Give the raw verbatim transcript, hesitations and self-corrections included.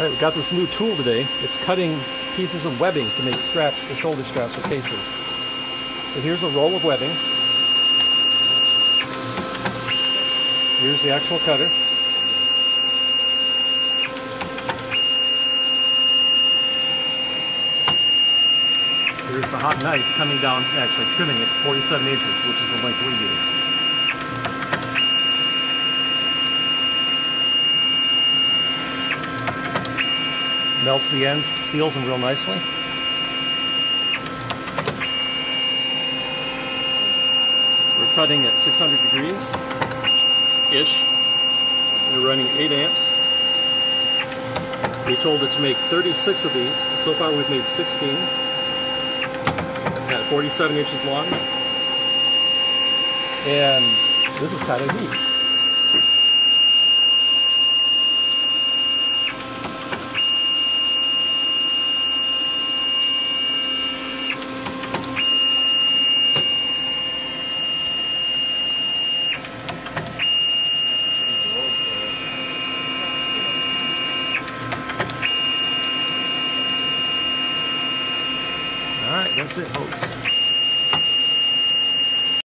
Alright, we got this new tool today. It's cutting pieces of webbing to make straps for shoulder straps or cases. So here's a roll of webbing. Here's the actual cutter. Here's the hot knife coming down, actually trimming it forty-seven inches, which is the length we use. Melts the ends, seals them real nicely. We're cutting at six hundred degrees-ish. We're running eight amps. We told it to make thirty-six of these. So far we've made sixteen. At forty-seven inches long. And this is kind of neat. Alright, that's it, folks.